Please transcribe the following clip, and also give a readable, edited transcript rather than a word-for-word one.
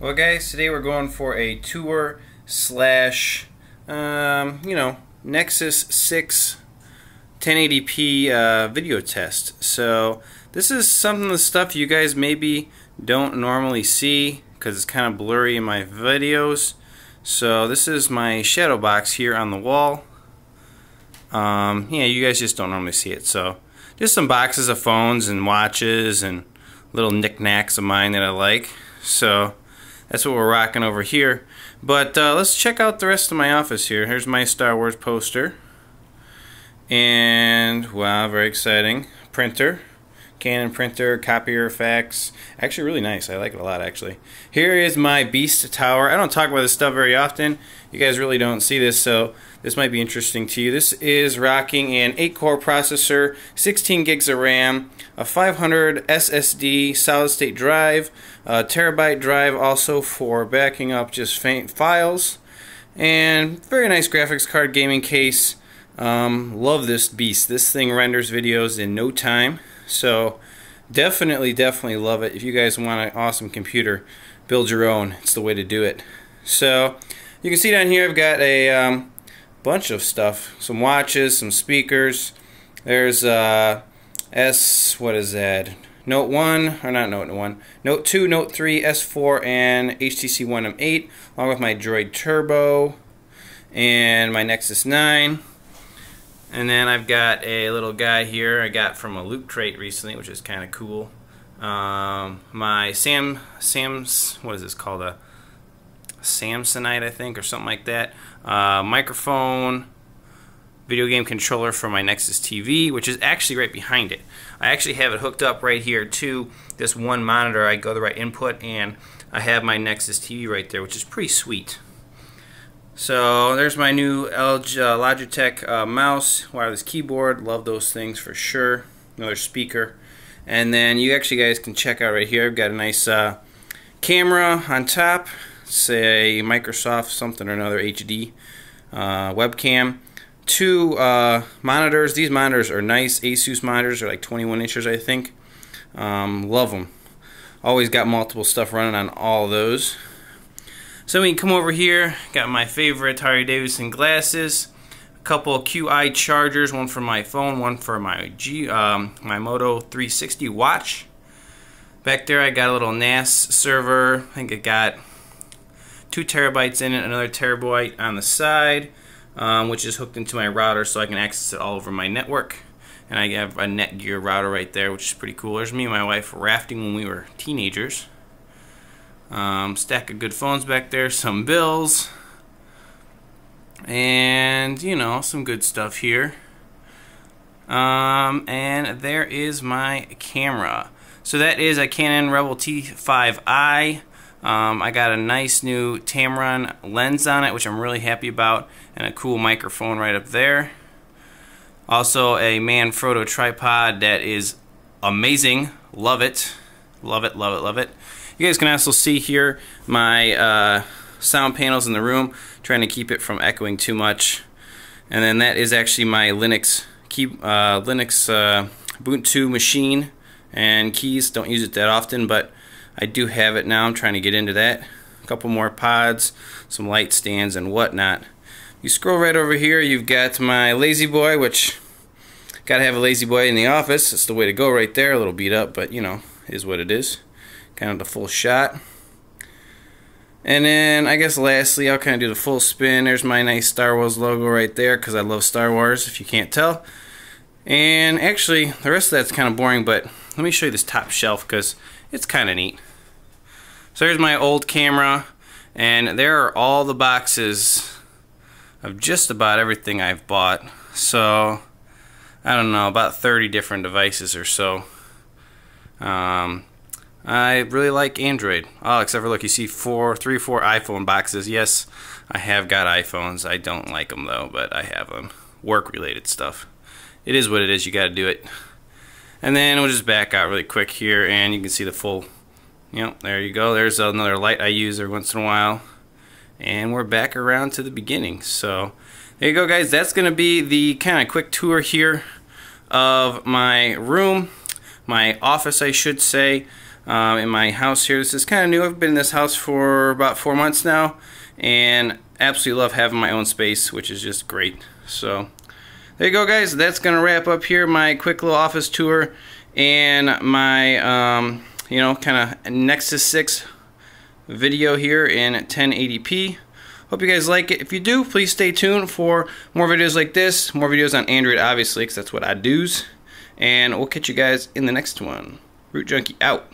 Well guys, today we're going for a tour slash, Nexus 6 1080p video test. So this is some of the stuff you guys maybe don't normally see because it's kind of blurry in my videos. So this is my shadow box here on the wall. Yeah, you guys just don't normally see it. So just some boxes of phones and watches and little knickknacks of mine that I like. So that's what we're rocking over here. But let's check out the rest of my office here. Here's my Star Wars poster. And, wow, very exciting. Printer. Canon printer, copier, fax. Actually really nice. I like it a lot, actually. Here is my Beast Tower. I don't talk about this stuff very often. You guys really don't see this, so this might be interesting to you. This is rocking an 8-core processor, 16 gigs of RAM, a 500 SSD solid-state drive, a terabyte drive also for backing up just faint files, and very nice graphics card, gaming case. Love this beast. This thing renders videos in no time. So definitely love it. If you guys want an awesome computer, build your own. It's the way to do it. So you can see down here I've got a bunch of stuff. Some watches, some speakers. There's Note 1, or not Note 1, Note 2, Note 3, S4, and HTC 1M8, along with my Droid Turbo and my Nexus 9. And then I've got a little guy here I got from a loot crate recently, which is kind of cool. My Samsonite, I think, or something like that. Microphone, video game controller for my Nexus TV, which is actually right behind it. I actually have it hooked up right here to this one monitor. I go the right input, and I have my Nexus TV right there, which is pretty sweet. So there's my new LG Logitech mouse, wireless keyboard. Love those things for sure. Another speaker. And then you actually guys can check out right here. I've got a nice camera on top. Say Microsoft something or another HD webcam. Two monitors. These monitors are nice. Asus monitors are like 21 inches, I think. Love them. Always got multiple stuff running on all those. So we can come over here, got my favorite Harley-Davidson glasses, a couple of Qi chargers, one for my phone, one for my my Moto 360 watch. Back there I got a little NAS server, I think it got 2 terabytes in it, another terabyte on the side, which is hooked into my router so I can access it all over my network. And I have a Netgear router right there, which is pretty cool. There's me and my wife rafting when we were teenagers. Stack of good phones back there, some bills, and you know, some good stuff here. And there is my camera. So that is a Canon Rebel T5i. I got a nice new Tamron lens on it, which I'm really happy about, and a cool microphone right up there. Also a Manfrotto tripod that is amazing. Love it. Love it. You guys can also see here my sound panels in the room, trying to keep it from echoing too much. And then that is actually my Linux Ubuntu machine and keys. Don't use it that often, but I do have it now. I'm trying to get into that. A couple more pods, some light stands and whatnot. You scroll right over here, you've got my Lazy Boy, which gotta have a Lazy Boy in the office. It's the way to go right there. A little beat up, but you know, is what it is. Kind of the full shot. And then I guess lastly I'll kind of do the full spin. There's my nice Star Wars logo right there because I love Star Wars if you can't tell. And actually the rest of that's kind of boring, but let me show you this top shelf because it's kind of neat. So here's my old camera, and there are all the boxes of just about everything I've bought. So I don't know, about 30 different devices or so. I really like Android. Oh, except for look, you see three or four iPhone boxes. Yes, I have got iPhones. I don't like them though, but I have them. Work-related stuff. It is what it is. You got to do it. And then we'll just back out really quick here, and you can see the full. Yep, there you go. There's another light I use every once in a while, and we're back around to the beginning. So there you go, guys. That's gonna be the kind of quick tour here of my room, my office, I should say. in my house here. This is kind of new. I've been in this house for about 4 months now, and absolutely love having my own space, which is just great. So there you go, guys. That's gonna wrap up here my quick little office tour and my you know, kind of Nexus 6 video here in 1080p. Hope you guys like it. If you do, please stay tuned for more videos like this, more videos on Android, obviously, because that's what I do's. And we'll catch you guys in the next one. Root Junkie out.